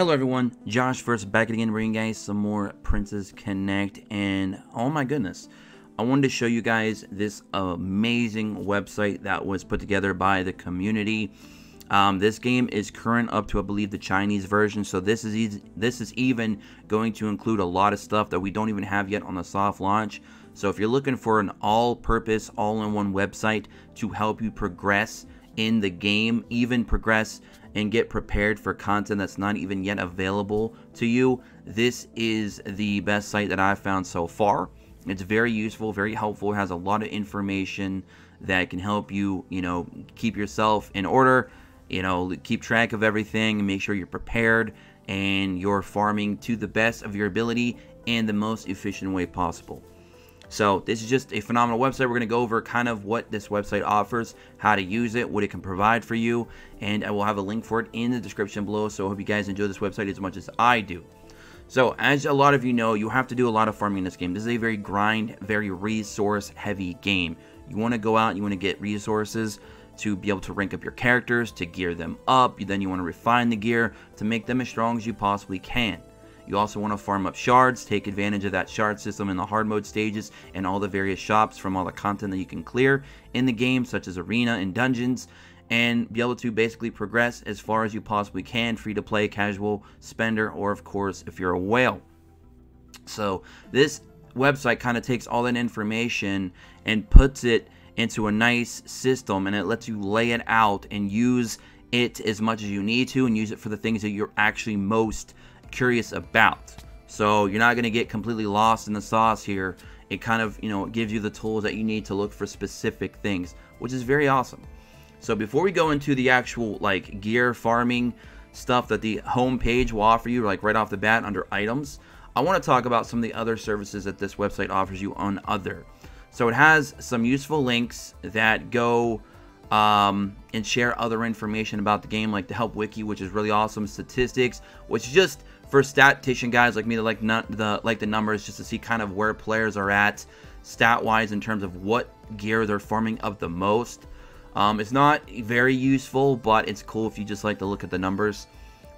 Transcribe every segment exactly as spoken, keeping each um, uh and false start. Hello everyone, Josh first back again, bringing you guys some more Princess Connect, and oh my goodness, I wanted to show you guys this amazing website that was put together by the community. Um, this game is current up to, I believe, the Chinese version, so this is easy, this is even going to include a lot of stuff that we don't even have yet on the soft launch. So if you're looking for an all-purpose, all-in-one website to help you progress in the game, even progress and get prepared for content that's not even yet available to you, this is the best site that I've found so far. It's very useful, very helpful. It has a lot of information that can help you, you know, keep yourself in order, you know, keep track of everything and make sure you're prepared and you're farming to the best of your ability and the most efficient way possible. So this is just a phenomenal website. We're going to go over kind of what this website offers, how to use it, what it can provide for you, and I will have a link for it in the description below. So I hope you guys enjoy this website as much as I do. So as a lot of you know, you have to do a lot of farming in this game. This is a very grind, very resource heavy game. You want to go out, you want to get resources to be able to rank up your characters, to gear them up. Then you want to refine the gear to make them as strong as you possibly can. You also want to farm up shards, take advantage of that shard system in the hard mode stages and all the various shops from all the content that you can clear in the game, such as arena and dungeons, and be able to basically progress as far as you possibly can, free to play, casual, spender, or of course if you're a whale. So this website kind of takes all that information and puts it into a nice system, and it lets you lay it out and use it as much as you need to and use it for the things that you're actually most curious about. So you're not going to get completely lost in the sauce here. It kind of, you know, gives you the tools that you need to look for specific things, which is very awesome. So before we go into the actual like gear farming stuff that the home page will offer you, like right off the bat under items, I want to talk about some of the other services that this website offers you on other. So it has some useful links that go Um, and share other information about the game, like the help wiki, which is really awesome, statistics, which is just for statistician guys like me that like not the like the numbers, just to see kind of where players are at stat wise in terms of what gear they're farming up the most. Um, it's not very useful, but it's cool if you just like to look at the numbers.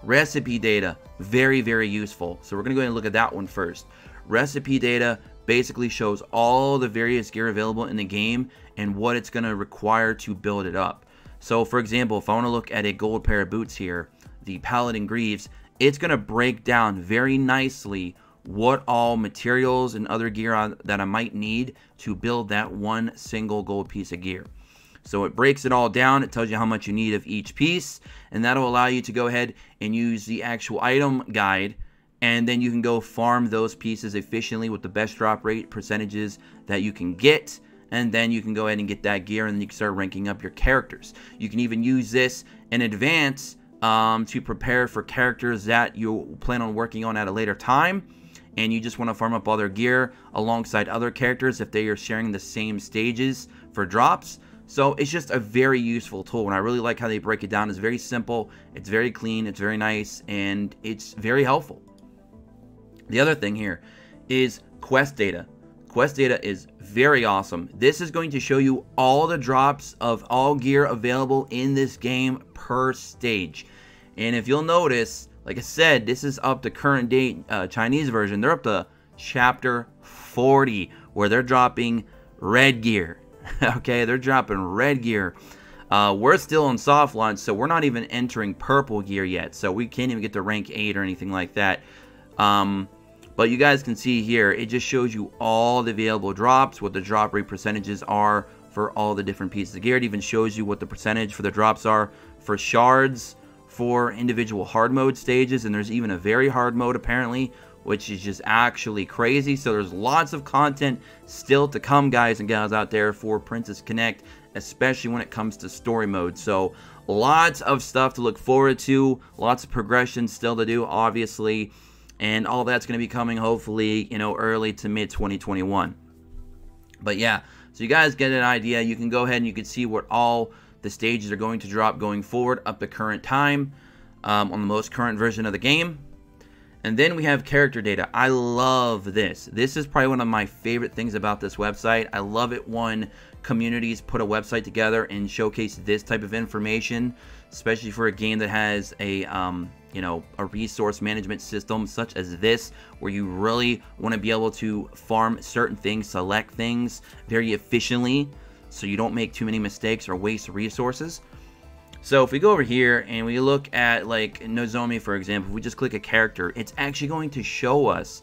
Recipe data, very very useful. So we're gonna go ahead and look at that one first. Recipe data basically shows all the various gear available in the game and what it's going to require to build it up. So for example, if I want to look at a gold pair of boots here, the Paladin Greaves, it's going to break down very nicely what all materials and other gear on, that I might need to build that one single gold piece of gear. So it breaks it all down, it tells you how much you need of each piece, and that'll allow you to go ahead and use the actual item guide, and then you can go farm those pieces efficiently with the best drop rate percentages that you can get. And then you can go ahead and get that gear, and then you can start ranking up your characters. You can even use this in advance um, to prepare for characters that you plan on working on at a later time, and you just want to farm up all their gear alongside other characters if they are sharing the same stages for drops. So it's just a very useful tool, and I really like how they break it down. It's very simple, it's very clean, it's very nice, and it's very helpful. The other thing here is quest data. Quest data is very awesome. This is going to show you all the drops of all gear available in this game per stage. And if you'll notice, like I said, this is up to current date uh, Chinese version. They're up to chapter forty where they're dropping red gear. Okay, they're dropping red gear. Uh, we're still on soft launch, so we're not even entering purple gear yet. So we can't even get to rank eight or anything like that. Um, but you guys can see here, it just shows you all the available drops, what the drop rate percentages are for all the different pieces of gear. It even shows you what the percentage for the drops are for shards, for individual hard mode stages, and there's even a very hard mode apparently, which is just actually crazy. So there's lots of content still to come, guys and gals out there, for Princess Connect, especially when it comes to story mode. So lots of stuff to look forward to, lots of progression still to do, obviously. And all that's going to be coming hopefully, you know, early to mid twenty twenty-one. But yeah, so you guys get an idea. You can go ahead and you can see what all the stages are going to drop going forward up to current time um, on the most current version of the game. And then we have character data. I love this. This is probably one of my favorite things about this website. I love it when communities put a website together and showcase this type of information, especially for a game that has a um, you know, a resource management system such as this, where you really want to be able to farm certain things, select things very efficiently, so you don't make too many mistakes or waste resources. So if we go over here and we look at like Nozomi, for example, if we just click a character, it's actually going to show us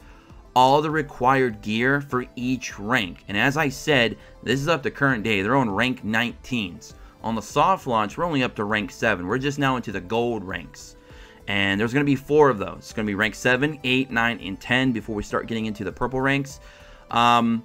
all the required gear for each rank. And as I said, this is up to current day. They're on rank nineteens. On the soft launch, we're only up to rank seven. We're just now into the gold ranks. And there's going to be four of those. It's going to be rank seven, eight, nine, and ten before we start getting into the purple ranks. Um,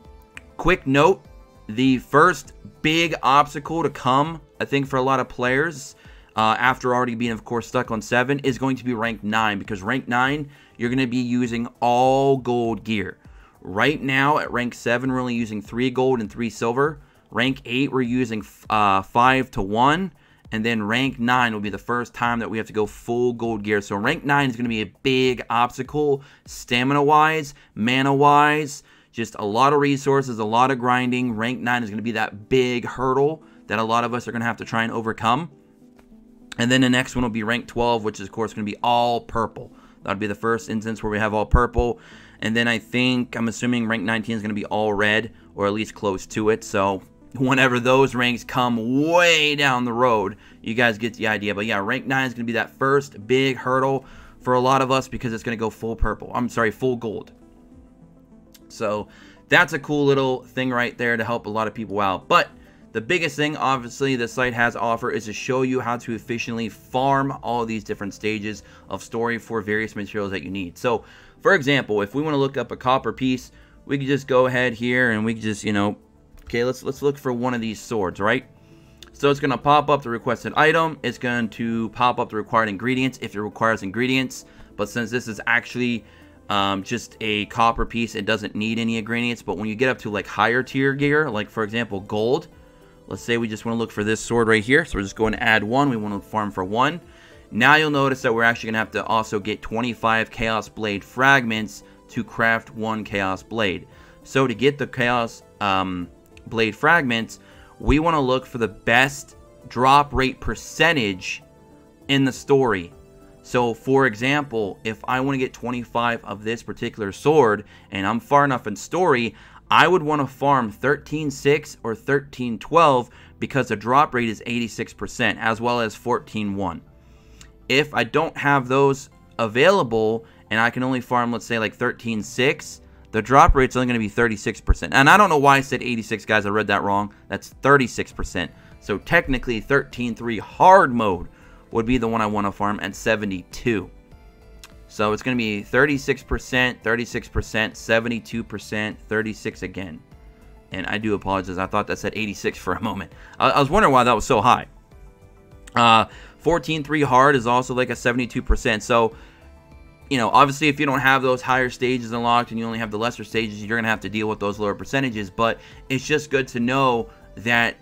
quick note, the first big obstacle to come, I think, for a lot of players, uh, after already being, of course, stuck on seven, is going to be rank nine. Because rank nine, you're going to be using all gold gear. Right now, at rank seven, we're only using three gold and three silver. Rank eight, we're using uh, five to one. And then rank nine will be the first time that we have to go full gold gear. So rank nine is going to be a big obstacle, stamina-wise, mana-wise, just a lot of resources, a lot of grinding. Rank nine is going to be that big hurdle that a lot of us are going to have to try and overcome. And then the next one will be rank twelve, which is, of course, going to be all purple. That'll be the first instance where we have all purple. And then I think, I'm assuming rank nineteen is going to be all red, or at least close to it. So whenever those ranks come way down the road, you guys get the idea. But yeah, rank nine is going to be that first big hurdle for a lot of us, because it's going to go full purple. I'm sorry, full gold. So that's a cool little thing right there to help a lot of people out. But the biggest thing, obviously, the site has to offer is to show you how to efficiently farm all these different stages of story for various materials that you need. So, for example, if we want to look up a copper piece, we can just go ahead here and we can just, you know, okay, let's let's look for one of these swords, right? So it's going to pop up the requested item. It's going to pop up the required ingredients if it requires ingredients. But since this is actually Um, just a copper piece, it doesn't need any ingredients. But when you get up to like higher tier gear, like for example gold, let's say we just want to look for this sword right here, so we're just going to add one. We want to farm for one. Now you'll notice that we're actually gonna have to also get twenty-five Chaos Blade fragments to craft one Chaos Blade. So to get the Chaos um, Blade fragments, we want to look for the best drop rate percentage in the story. So, for example, if I want to get twenty-five of this particular sword, and I'm far enough in story, I would want to farm thirteen six or thirteen twelve, because the drop rate is eighty-six percent, as well as fourteen one. If I don't have those available, and I can only farm, let's say, like thirteen six, the drop rate's only going to be thirty-six percent. And I don't know why I said eighty-six, guys. I read that wrong. That's thirty-six percent. So, technically, thirteen three hard mode would be the one I want to farm at seventy-two. So it's going to be thirty-six percent, thirty-six percent, seventy-two percent, thirty-six again. And I do apologize. I thought that said eighty-six for a moment. I, I was wondering why that was so high. Uh, fourteen three hard is also like a seventy-two percent. So, you know, obviously if you don't have those higher stages unlocked and you only have the lesser stages, you're going to have to deal with those lower percentages. But it's just good to know that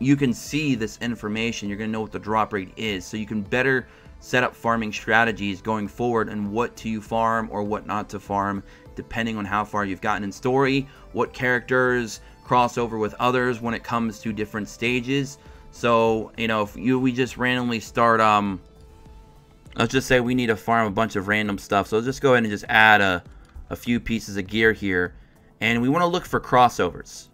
you can see this information. You're going to know what the drop rate is, so you can better set up farming strategies going forward and what to farm or what not to farm, depending on how far you've gotten in story, what characters cross over with others when it comes to different stages. So, you know, if you we just randomly start, um let's just say we need to farm a bunch of random stuff, so let's just go ahead and just add a a few pieces of gear here, and we want to look for crossovers.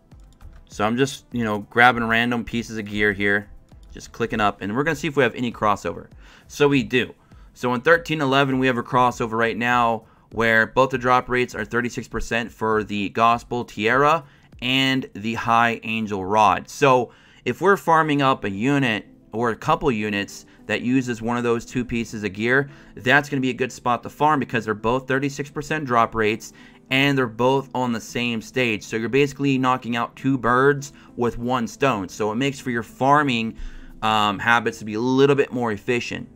So I'm just, you know, grabbing random pieces of gear here, just clicking up, and we're going to see if we have any crossover. So we do. So in thirteen eleven, we have a crossover right now where both the drop rates are thirty-six percent for the Gospel Tiara and the High Angel Rod. So if we're farming up a unit or a couple units that uses one of those two pieces of gear, that's going to be a good spot to farm, because they're both thirty-six percent drop rates and they're both on the same stage. So you're basically knocking out two birds with one stone. So it makes for your farming um, habits to be a little bit more efficient.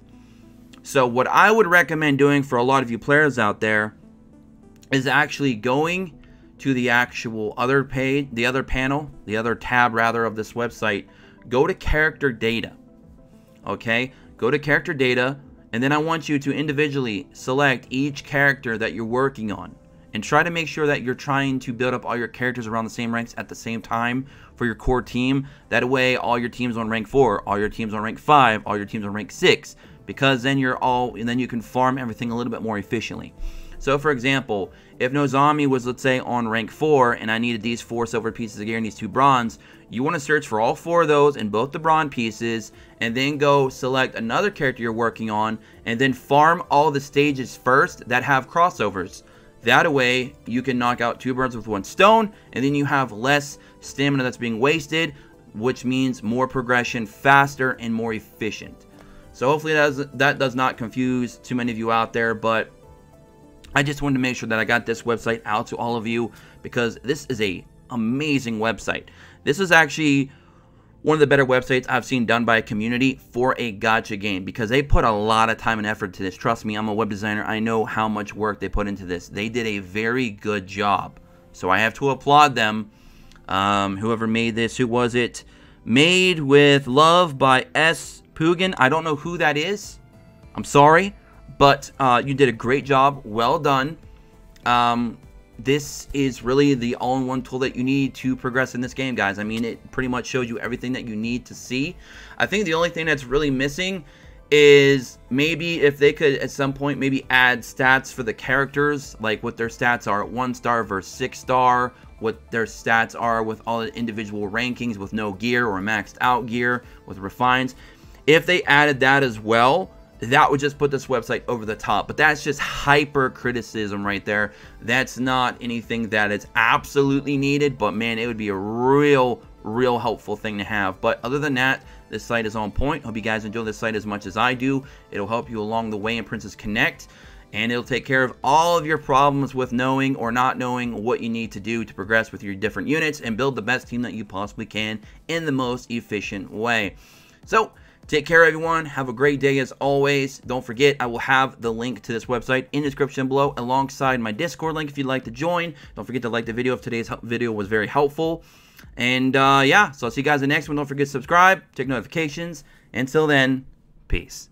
So what I would recommend doing for a lot of you players out there is actually going to the actual other page, the other panel, the other tab rather of this website. Go to character data. Okay, go to character data, and then I want you to individually select each character that you're working on. And try to make sure that you're trying to build up all your characters around the same ranks at the same time for your core team. That way all your teams on rank four, all your teams on rank five, all your teams on rank six. because then you're all, and then you can farm everything a little bit more efficiently. So for example, if Nozomi was, let's say, on rank four, and I needed these four silver pieces of gear and these two bronze, you want to search for all four of those and both the bronze pieces, and then go select another character you're working on, and then farm all the stages first that have crossovers. That way, you can knock out two birds with one stone, and then you have less stamina that's being wasted, which means more progression, faster, and more efficient. So hopefully that does, that does not confuse too many of you out there, but I just wanted to make sure that I got this website out to all of you, because this is an amazing website. This is actually one of the better websites I've seen done by a community for a gacha game, because they put a lot of time and effort to this. Trust me, I'm a web designer. I know how much work they put into this. They did a very good job. So I have to applaud them. Um, whoever made this, who was it? Made with Love by expugn. I don't know who that is. I'm sorry. But uh, you did a great job. Well done. Um, this is really the all-in-one tool that you need to progress in this game, guys. I mean, it pretty much shows you everything that you need to see. I think the only thing that's really missing is maybe if they could at some point maybe add stats for the characters, like what their stats are at one star versus six star, what their stats are with all the individual rankings with no gear or maxed out gear with refines. If they added that as well, that would just put this website over the top. But that's just hyper criticism right there. That's not anything that is absolutely needed, but man, it would be a real, real helpful thing to have. But other than that, this site is on point. Hope you guys enjoy this site as much as I do. It'll help you along the way in Princess Connect, and it'll take care of all of your problems with knowing or not knowing what you need to do to progress with your different units and build the best team that you possibly can in the most efficient way. So take care, everyone. Have a great day as always. Don't forget, I will have the link to this website in the description below alongside my Discord link if you'd like to join. Don't forget to like the video if today's video was very helpful. And uh, yeah, so I'll see you guys in the next one. Don't forget to subscribe, take notifications. Until then, peace.